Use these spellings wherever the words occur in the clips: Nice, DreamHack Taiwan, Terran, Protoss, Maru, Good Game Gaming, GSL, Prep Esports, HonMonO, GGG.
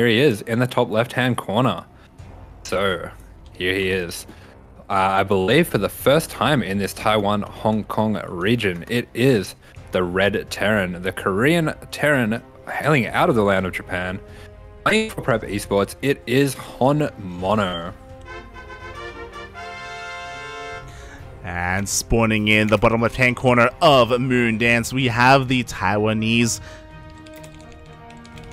Here he is in the top left-hand corner. So here he is. I believe for the first time in this Taiwan, Hong Kong region, it is the Red Terran, the Korean Terran hailing out of the land of Japan. Playing for Prep Esports, it is HonMonO. And spawning in the bottom left-hand corner of Moondance, we have the Taiwanese.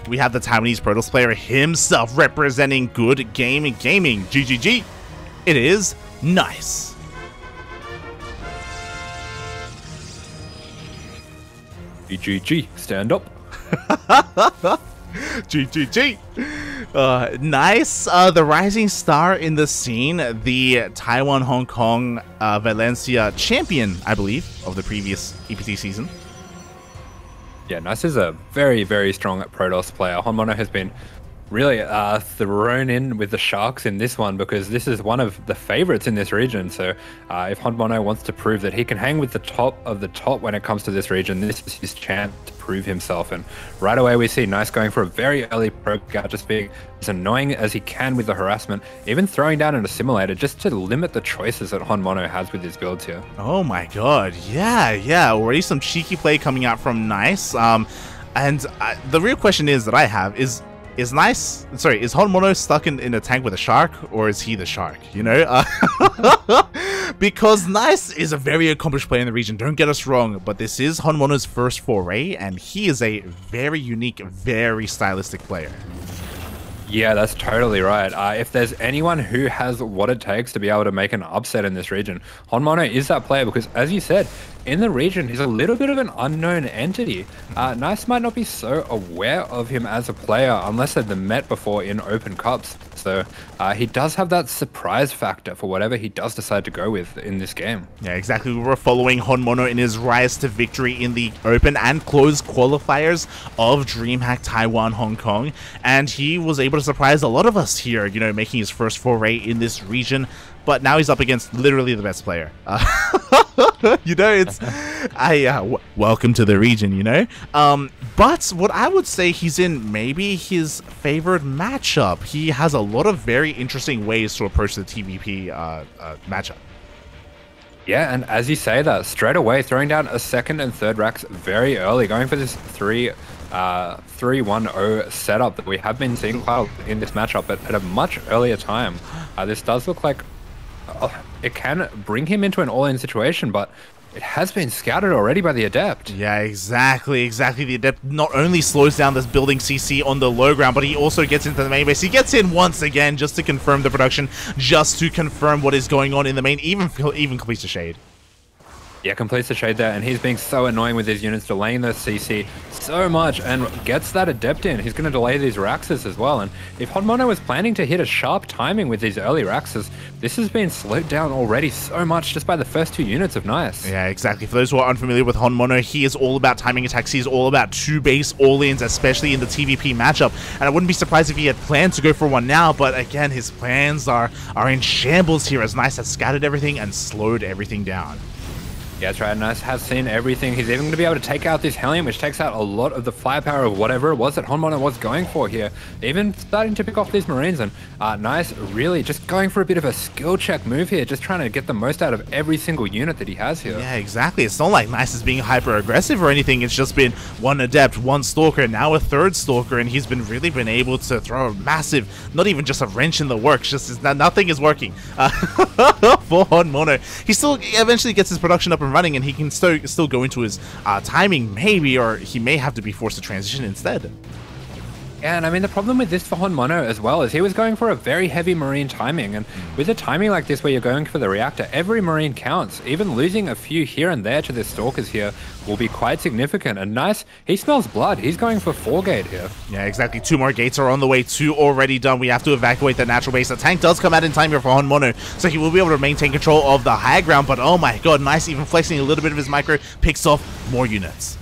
We have the Taiwanese Protoss player himself representing Good Game Gaming. GGG. It is Nice. GGG. Stand up. GGG. Nice. The rising star in the scene, the Taiwan Hong Kong Valencia champion, I believe, of the previous EPT season. Yeah, Nice is a very, very strong Protoss player. HonMonO has been really thrown in with the Sharks in this one because this is one of the favorites in this region. So if HonMonO wants to prove that he can hang with the top of the top when it comes to this region, this is his chance to prove himself. And right away we see Nice going for a very early probe out, just being as annoying as he can with the harassment, even throwing down an assimilator just to limit the choices that HonMonO has with his builds here. Oh my god, yeah, already some cheeky play coming out from Nice. The real question is that I have is Nice, sorry, is HonMonO stuck in a tank with a shark, or is he the shark, you know? Because Nice is a very accomplished player in the region, don't get us wrong, but this is HonMono's first foray, and he is a very unique, very stylistic player. Yeah, that's totally right. If there's anyone who has what it takes to be able to make an upset in this region, HonMonO is that player because, as you said, in the region, he's a little bit of an unknown entity. Nice might not be so aware of him as a player unless they've met before in Open Cups. So he does have that surprise factor for whatever he does decide to go with in this game. Yeah, exactly. We were following HonMonO in his rise to victory in the Open and Closed qualifiers of DreamHack Taiwan Hong Kong, and he was able to surprise a lot of us here, you know, making his first foray in this region, but now he's up against literally the best player. You know, it's welcome to the region, you know. But what I would say, he's in maybe his favorite matchup. He has a lot of very interesting ways to approach the TVP matchup. Yeah, and as you say that, straight away throwing down a second and third racks very early, going for this 3-1-0 setup that we have been seeing quite in this matchup, but at a much earlier time. This does look like it can bring him into an all-in situation, but it has been scouted already by the Adept. Yeah, exactly. The Adept not only slows down this building CC on the low ground, but he also gets into the main base. He gets in once again just to confirm the production, just to confirm what is going on in the main, even completes the shade. Yeah, completes the shade there, and he's being so annoying with his units, delaying the CC so much, and gets that Adept in. He's going to delay these Raxes as well, and if HonMonO was planning to hit a sharp timing with these early Raxes, this has been slowed down already so much just by the first two units of Nice. Yeah, exactly. For those who are unfamiliar with HonMonO, he is all about timing attacks. He is all about two base all-ins, especially in the TVP matchup, and I wouldn't be surprised if he had planned to go for one now, but again, his plans are in shambles here as Nice has scattered everything and slowed everything down. Yeah, that's right. Nice has seen everything. He's even going to be able to take out this Hellion, which takes out a lot of the firepower of whatever it was that HonMonO was going for here. Even starting to pick off these Marines, and Nice really just going for a bit of a skill check move here, just trying to get the most out of every single unit that he has here. Yeah, exactly. It's not like Nice is being hyper-aggressive or anything. It's just been one Adept, one Stalker, now a third Stalker, and he's really been able to throw a massive, not even just a wrench in the works, just nothing is working for HonMonO. He still eventually gets his production up and running, and he can still go into his timing maybe, or he may have to be forced to transition instead. And I mean, the problem with this for HonMonO as well is he was going for a very heavy Marine timing, and with a timing like this where you're going for the reactor, every Marine counts. Even losing a few here and there to the Stalkers here will be quite significant, and Nice, he smells blood. He's going for 4-gate here. Yeah, exactly. Two more gates are on the way. Two already done. We have to evacuate the natural base. The tank does come out in time here for HonMonO, so he will be able to maintain control of the high ground, but oh my god, Nice even flexing a little bit of his micro, picks off more units.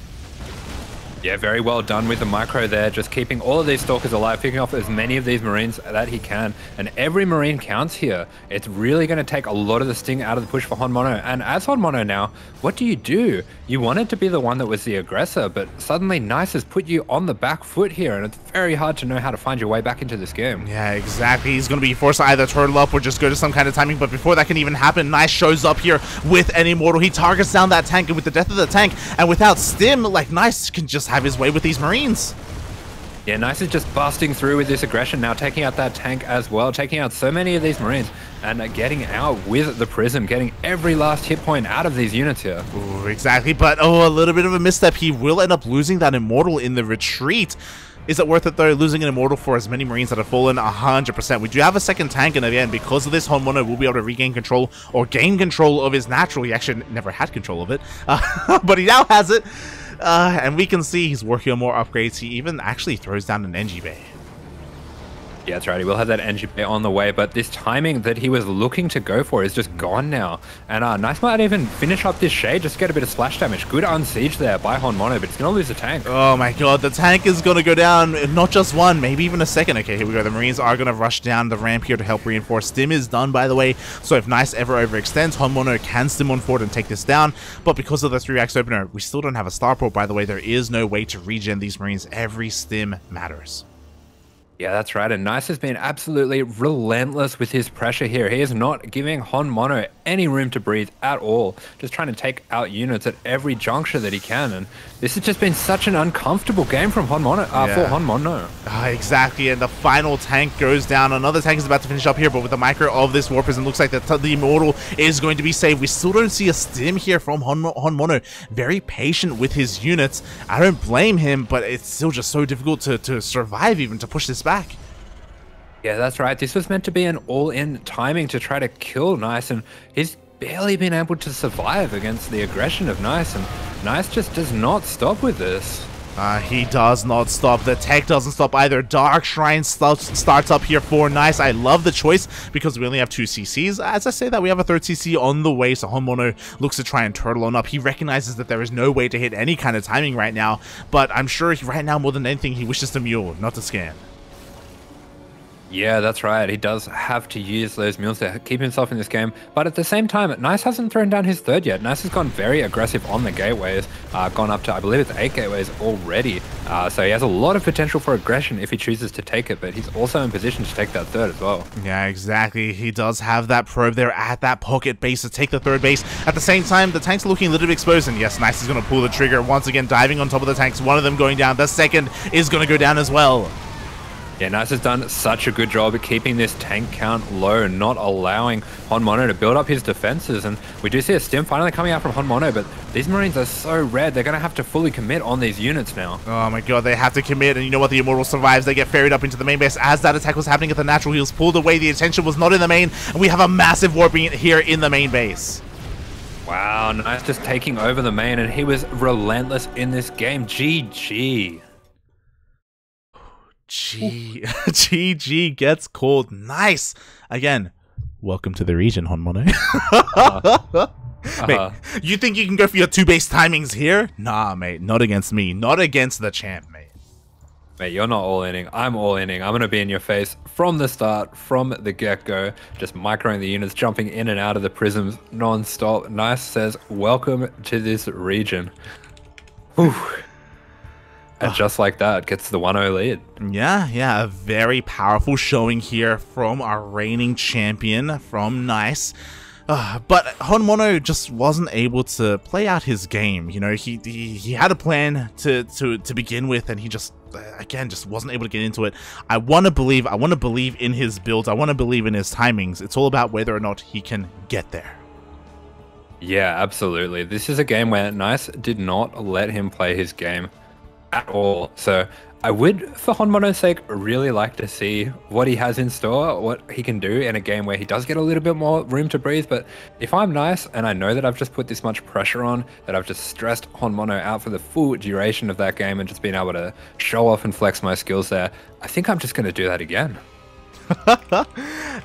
Yeah, very well done with the micro there, just keeping all of these stalkers alive, picking off as many of these Marines that he can. And every Marine counts here. It's really going to take a lot of the sting out of the push for HonMonO. And as HonMonO now, what do? You wanted to be the one that was the aggressor, but suddenly Nice has put you on the back foot here, and it's very hard to know how to find your way back into this game. Yeah, exactly. He's going to be forced to either turtle up or just go to some kind of timing, but before that can even happen, Nice shows up here with an Immortal. He targets down that tank, and with the death of the tank, and without Stim, like, Nice can just have his way with these Marines. Yeah, Nice is just busting through with this aggression now, taking out that tank as well, taking out so many of these Marines, and getting out with the Prism, getting every last hit point out of these units here. Ooh, exactly, but oh, a little bit of a misstep. He will end up losing that Immortal in the retreat. Is it worth it though, losing an Immortal for as many Marines that have fallen? 100%. We do have a second tank, and again, because of this, HonMonO will be able to regain control or gain control of his natural. He actually never had control of it, but he now has it. And we can see he's working on more upgrades. He even actually throws down an NG Bay. Yeah, that's right. He will have that NG Bay on the way, but this timing that he was looking to go for is just gone now. And Nice might even finish up this Shade, just get a bit of splash damage. Good unsiege there by HonMonO, but it's going to lose the tank. Oh my god, the tank is going to go down. Not just one, maybe even a second. Okay, here we go. The Marines are going to rush down the ramp here to help reinforce. Stim is done, by the way. So if Nice ever overextends, HonMonO can stim on forward and take this down. But because of the 3-axe opener, we still don't have a starport, by the way. There is no way to regen these Marines. Every stim matters. Yeah, that's right. And Nice has been absolutely relentless with his pressure here. He is not giving HonMonO any room to breathe at all. Just trying to take out units at every juncture that he can. And this has just been such an uncomfortable game from HonMonO, for HonMonO. Exactly. And the final tank goes down. Another tank is about to finish up here, but with the micro of this War Prism, looks like the Immortal is going to be saved. We still don't see a stim here from HonMonO. Very patient with his units. I don't blame him, but it's still just so difficult to survive, even to push this back. Yeah, that's right. This was meant to be an all-in timing to try to kill Nice, and he's barely been able to survive against the aggression of Nice, and Nice just does not stop with this. He does not stop. The tech doesn't stop either. Dark Shrine starts up here for Nice. I love the choice because we only have 2 CCs. As I say that, we have a third CC on the way, so HonMonO looks to try and turtle on up. He recognizes that there is no way to hit any kind of timing right now, but I'm sure right now, more than anything, he wishes to mule, not to scan. Yeah, that's right. He does have to use those mules to keep himself in this game. But at the same time, Nice hasn't thrown down his third yet. Nice has gone very aggressive on the gateways, gone up to, I believe it's 8 gateways already. So he has a lot of potential for aggression if he chooses to take it, but he's also in position to take that third as well. Yeah, exactly. He does have that probe there at that pocket base to take the third base. At the same time, the tank's looking a little bit exposed, and yes, Nice is going to pull the trigger. Once again, diving on top of the tanks. One of them going down. The second is going to go down as well. Yeah, Nice has done such a good job at keeping this tank count low, not allowing HonMonO to build up his defenses. And we do see a stim finally coming out from HonMonO, but these Marines are so red, they're going to have to fully commit on these units now. Oh my god, they have to commit, and you know what? The Immortal survives. They get ferried up into the main base. As that attack was happening at the natural, he was pulled away. The attention was not in the main, and we have a massive warping here in the main base. Wow, Nice just taking over the main, and he was relentless in this game. GG. GG gets called. Nice. Again, welcome to the region, HonMonO. Mate, you think you can go for your 2 base timings here? Nah, mate, not against me. Not against the champ, mate. Mate, you're not all-inning. I'm all-inning. I'm going to be in your face from the start, from the get-go, just microing the units, jumping in and out of the prisms non-stop. Nice says, welcome to this region. Whew. And just like that, gets the 1-0 lead. Yeah, a very powerful showing here from our reigning champion, from Nice. But HonMonO just wasn't able to play out his game. You know, he had a plan to begin with, and he just, again, just wasn't able to get into it. I want to believe in his build. I want to believe in his timings. It's all about whether or not he can get there. Yeah, absolutely. This is a game where Nice did not let him play his game at all. So I would, for HonMono's sake, really like to see what he has in store, what he can do in a game where he does get a little bit more room to breathe. But if I'm Nice, and I know that I've just put this much pressure on, that I've just stressed HonMonO out for the full duration of that game and just been able to show off and flex my skills there, I think I'm just going to do that again.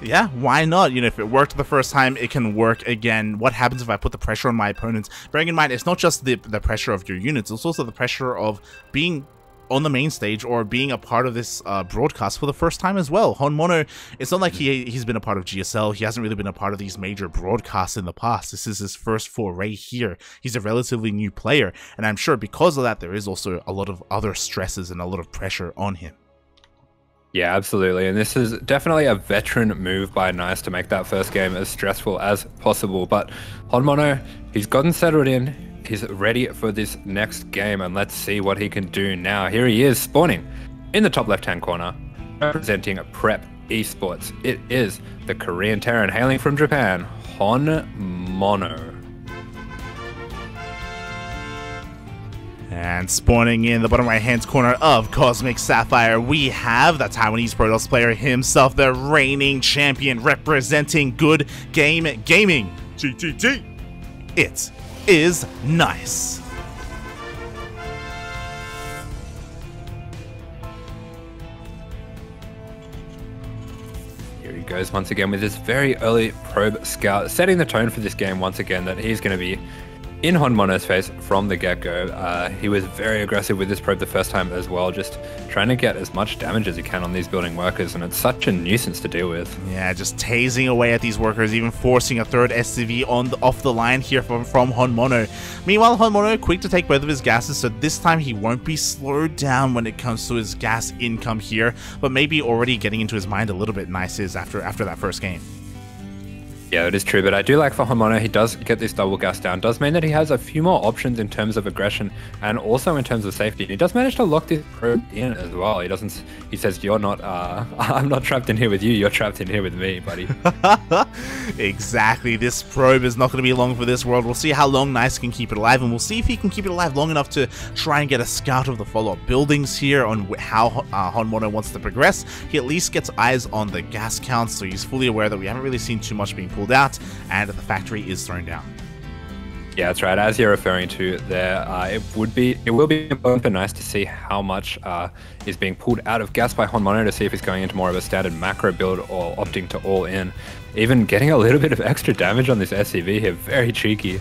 Yeah, why not? You know, if it worked the first time, it can work again. What happens if I put the pressure on my opponents? Bearing in mind, it's not just the pressure of your units, it's also the pressure of being on the main stage or being a part of this broadcast for the first time as well. HonMonO, it's not like he's been a part of GSL. He hasn't really been a part of these major broadcasts in the past. This is his first foray here. He's a relatively new player, and I'm sure because of that, there is also a lot of other stresses and a lot of pressure on him. Yeah, absolutely. And this is definitely a veteran move by Nice to make that first game as stressful as possible. But HonMonO, he's gotten settled in. He's ready for this next game, and let's see what he can do now. Here he is, spawning in the top left-hand corner, representing Prep Esports. It is the Korean Terran hailing from Japan, HonMonO. And spawning in the bottom right-hand corner of Cosmic Sapphire, we have the Taiwanese Protoss player himself, the reigning champion, representing Good Game Gaming, GGG. It is Nice. Here he goes once again with his very early probe scout, setting the tone for this game once again that he's going to be in HonMono's face from the get-go. He was very aggressive with this probe the first time as well, just trying to get as much damage as he can on these building workers, and it's such a nuisance to deal with. Yeah, just tasing away at these workers, even forcing a third SCV off the line here from HonMonO. Meanwhile, HonMonO quick to take both of his gases, so this time he won't be slowed down when it comes to his gas income here, but maybe already getting into his mind a little bit. Nice is after that first game. Yeah, it is true, but I do like for HonMonO, he does get this double gas down. Does mean that he has a few more options in terms of aggression and also in terms of safety. And he does manage to lock this probe in as well. He doesn't. He says, "You're not. I'm not trapped in here with you. You're trapped in here with me, buddy." Exactly. This probe is not going to be long for this world. We'll see how long Nice can keep it alive, and we'll see if he can keep it alive long enough to try and get a scout of the follow-up buildings here on how HonMonO wants to progress. He at least gets eyes on the gas counts, so he's fully aware that we haven't really seen too much being pulled out and the factory is thrown down. Yeah, that's right. As you're referring to there, it will be important for Nice to see how much is being pulled out of gas by HonMonO to see if he's going into more of a standard macro build or opting to all in. Even getting a little bit of extra damage on this SCV here, very cheeky.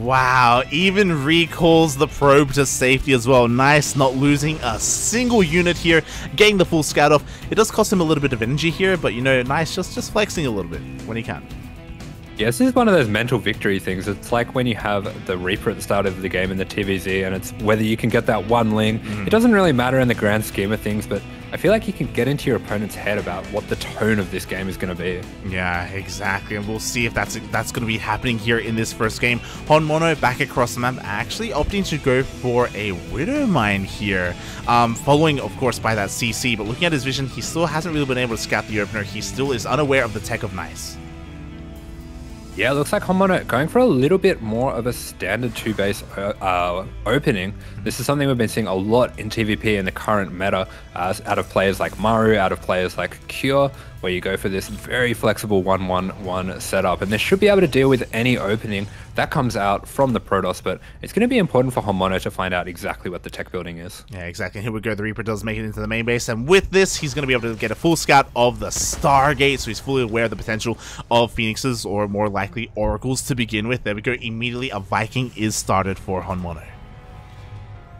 Wow, even recalls the probe to safety as well. Nice, not losing a single unit here, getting the full scout off. It does cost him a little bit of energy here, but you know, Nice just flexing a little bit when he can. Yeah, this is one of those mental victory things. It's like when you have the Reaper at the start of the game in the TVZ, and it's whether you can get that one ling. It doesn't really matter in the grand scheme of things, but I feel like you can get into your opponent's head about what the tone of this game is going to be. Yeah, exactly. And we'll see if that's going to be happening here in this first game. HonMonO back across the map, actually opting to go for a Widow Mine here. Following, of course, by that CC, but looking at his vision, he still hasn't really been able to scout the opener. He still is unaware of the tech of Nice. Yeah, it looks like HonMonO going for a little bit more of a standard two-base opening. This is something we've been seeing a lot in TVP in the current meta, out of players like Maru, out of players like Cure, where you go for this very flexible 1-1-1 setup. And this should be able to deal with any opening that comes out from the Protoss, but it's going to be important for HonMonO to find out exactly what the tech building is. Yeah, exactly. Here we go. The Reaper does make it into the main base, and with this, he's going to be able to get a full scout of the Stargate, so he's fully aware of the potential of Phoenixes, or more likely Oracles, to begin with. There we go. Immediately, a Viking is started for HonMonO.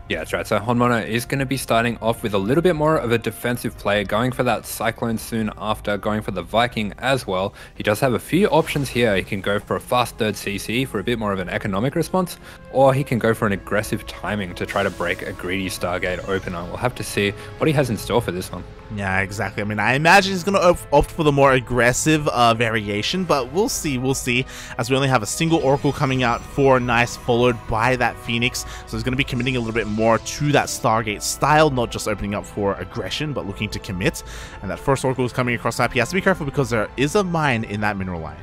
Yeah, that's right. So HonMonO is going to be starting off with a little bit more of a defensive play, going for that Cyclone soon after, going for the Viking as well. He does have a few options here. He can go for a fast third CC for a bit more of an economic response, or he can go for an aggressive timing to try to break a greedy Stargate opener. We'll have to see what he has in store for this one. Yeah, exactly. I mean, I imagine he's going to opt for the more aggressive variation, but we'll see. We'll see, as we only have a single Oracle coming out for Nice, followed by that Phoenix. So he's going to be committing a little bit more to that Stargate style, not just opening up for aggression, but looking to commit. And that first Oracle is coming across map. He has to be careful because there is a mine in that mineral line.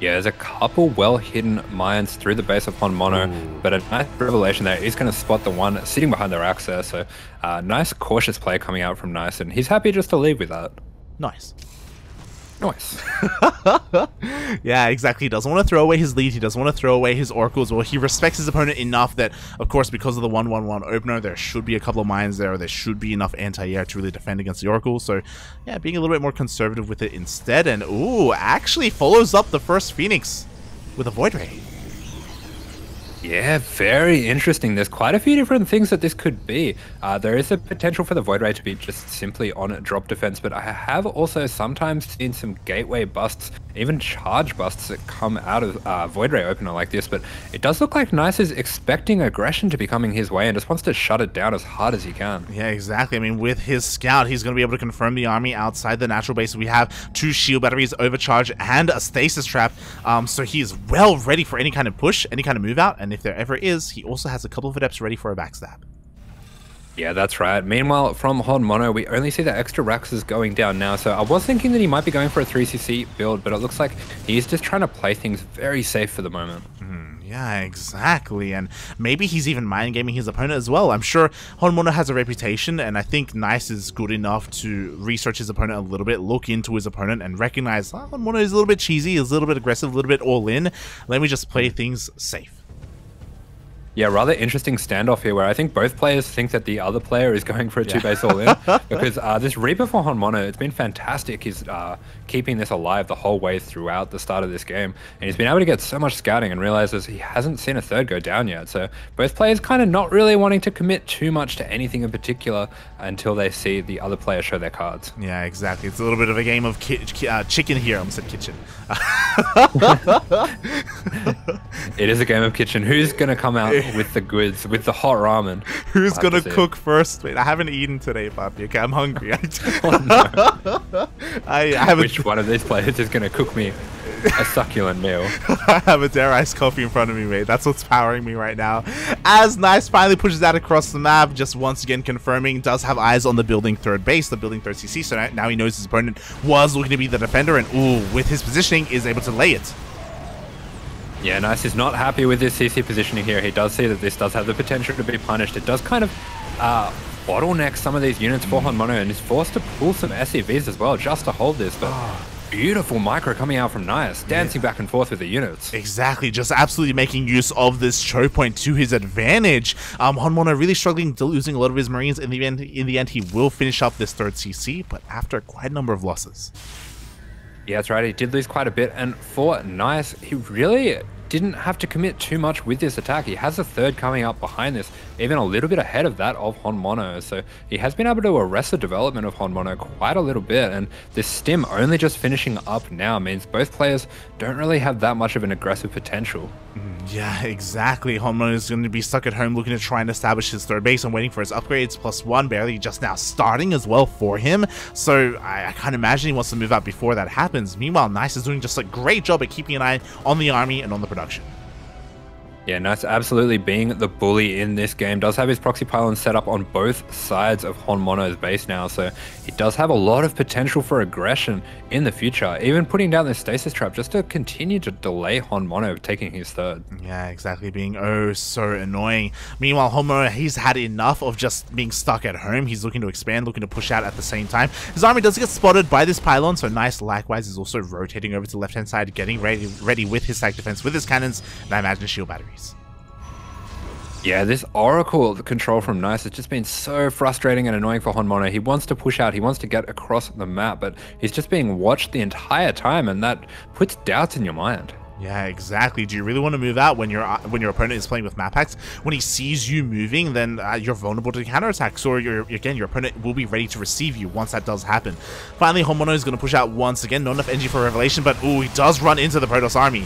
Yeah, there's a couple well-hidden mines through the base of HonMonO, but a nice revelation there. He's going to spot the one sitting behind the rocks there, so nice cautious play coming out from Nice, and he's happy just to leave with that. Nice. Nice. Yeah, exactly. He doesn't want to throw away his lead. He doesn't want to throw away his oracles. Well, he respects his opponent enough that, of course, because of the 1-1-1 opener, there should be a couple of mines there. There should be enough anti-air to really defend against the oracle. So, yeah, being a little bit more conservative with it instead. And, ooh, actually follows up the first Phoenix with a Void Ray. Yeah, very interesting. There's quite a few different things that this could be. There is a potential for the Void Ray to be just simply on drop defense, but I have also sometimes seen some gateway busts, even charge busts that come out of Void Ray opener like this, but it does look like Nice is expecting aggression to be coming his way and just wants to shut it down as hard as he can. Yeah, exactly. I mean, with his scout, he's going to be able to confirm the army outside the natural base. We have two shield batteries, overcharge, and a stasis trap, so he is well ready for any kind of push, any kind of move out, and if there ever is, he also has a couple of adepts ready for a backstab. Yeah, that's right. Meanwhile, from HonMonO, we only see the extra Raxes going down now, so I was thinking that he might be going for a 3cc build, but it looks like he's just trying to play things very safe for the moment. Yeah, exactly, and maybe he's even mind-gaming his opponent as well. I'm sure HonMonO has a reputation, and I think Nice is good enough to research his opponent a little bit, look into his opponent, and recognize, oh, HonMonO is a little bit cheesy, is a little bit aggressive, a little bit all-in. Let me just play things safe. Yeah, rather interesting standoff here where I think both players think that the other player is going for a two-base all-in because this Reaper for HonMonO, it's been fantastic. He's keeping this alive the whole way throughout the start of this game, and he's been able to get so much scouting and realizes he hasn't seen a third go down yet. So both players kind of not really wanting to commit too much to anything in particular until they see the other player show their cards. Yeah, exactly. It's a little bit of a game of chicken here. I almost said kitchen. It is a game of kitchen. Who's going to come out with the goods, with the hot ramen? Who's gonna cook first? Wait, I haven't eaten today, Papi. Okay, I'm hungry. Oh, no. I haven't. Which one of these players is gonna cook me a succulent meal? I have a Dare Ice coffee in front of me, mate. That's what's powering me right now. As Nice finally pushes that across the map, just once again confirming, does have eyes on the building third base, the building third CC, so now he knows his opponent was looking to be the defender, and ooh, with his positioning, is able to lay it. Yeah, Nice is not happy with his CC positioning here. He does see that this does have the potential to be punished. It does kind of bottleneck some of these units for HonMonO, and is forced to pull some SCVs as well just to hold this. But beautiful micro coming out from Nice, dancing back and forth with the units. Exactly, just absolutely making use of this choke point to his advantage. HonMonO really struggling, losing a lot of his Marines. In the end, he will finish up this third CC, but after quite a number of losses. Yeah, that's right. He did lose quite a bit. And for Nice, he really didn't have to commit too much with this attack. He has a third coming up behind this, even a little bit ahead of that of HonMonO. So he has been able to arrest the development of HonMonO quite a little bit. And this stim only just finishing up now means both players don't really have that much of an aggressive potential. Yeah, exactly. HonMonO is going to be stuck at home looking to try and establish his third base and waiting for his upgrades. +1 barely just now starting as well for him. So I can't imagine he wants to move out before that happens. Meanwhile, Nice is doing just a great job at keeping an eye on the army and on the production. Yeah, Nice absolutely being the bully in this game. Does have his proxy pylon set up on both sides of HonMonO's base now, so he does have a lot of potential for aggression in the future, even putting down this stasis trap just to continue to delay HonMonO taking his third. Yeah, exactly, being oh so annoying. Meanwhile, HonMonO, he's had enough of just being stuck at home. He's looking to expand, looking to push out at the same time. His army does get spotted by this pylon, so Nice likewise is also rotating over to the left-hand side, getting ready with his stack defense, with his cannons, and I imagine shield battery. Yeah, this Oracle control from Nice has just been so frustrating and annoying for HonMonO. He wants to push out, he wants to get across the map, but he's just being watched the entire time, and that puts doubts in your mind. Yeah, exactly. Do you really want to move out when your opponent is playing with map hacks? When he sees you moving, then you're vulnerable to counterattacks, or your opponent will be ready to receive you once that does happen. Finally, HonMonO is going to push out once again. Not enough energy for Revelation, but ooh, he does run into the Protoss army.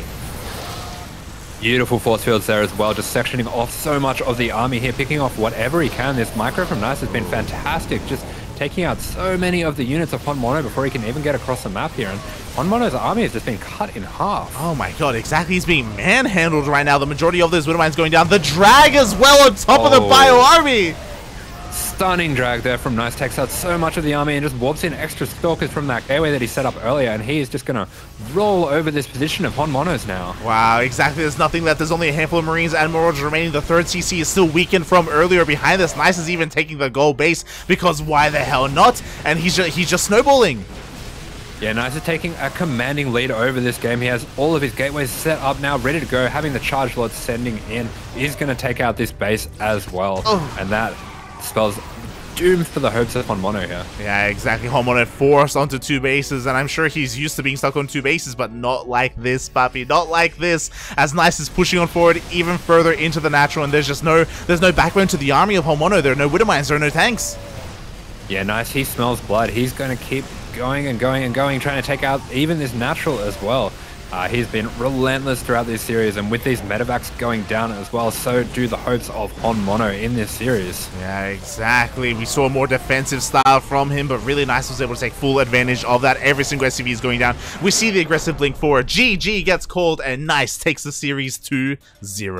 Beautiful force fields there as well, just sectioning off so much of the army here, picking off whatever he can. This micro from Nice has been fantastic, just taking out so many of the units of HonMonO before he can even get across the map here. And HonMonO's army has just been cut in half. Oh my god, exactly. He's being manhandled right now. The majority of those Widowmines going down. The drag as well on top of the bio army. Stunning drag there from Nice, takes out so much of the army and just warps in extra stalkers from that airway that he set up earlier, and he is just going to roll over this position of HonMonO's now. Wow, exactly. There's nothing left. There's only a handful of Marines and Marauders remaining. The third CC is still weakened from earlier behind this. Nice is even taking the gold base because why the hell not? And he's just snowballing. Yeah, Nice is taking a commanding lead over this game. He has all of his gateways set up now, ready to go, having the charge lord sending in. He's going to take out this base as well. Oh. And that spells doom for the hopes of HonMonO here. Yeah, exactly. HonMonO forced onto two bases, and I'm sure he's used to being stuck on two bases, but not like this, papi. Not like this, as Nice is pushing on forward even further into the natural, and there's no backbone to the army of HonMonO. There are no Widowmines, there are no tanks. Yeah, Nice, he smells blood. He's going to keep going and going and going, trying to take out even this natural as well. He's been relentless throughout this series, and with these medevacs going down as well, so do the hopes of HonMonO in this series. Yeah, exactly. We saw more defensive style from him, but really Nice was able to take full advantage of that. Every single SCV is going down. We see the aggressive blink forward. GG gets called, and Nice takes the series 2-0.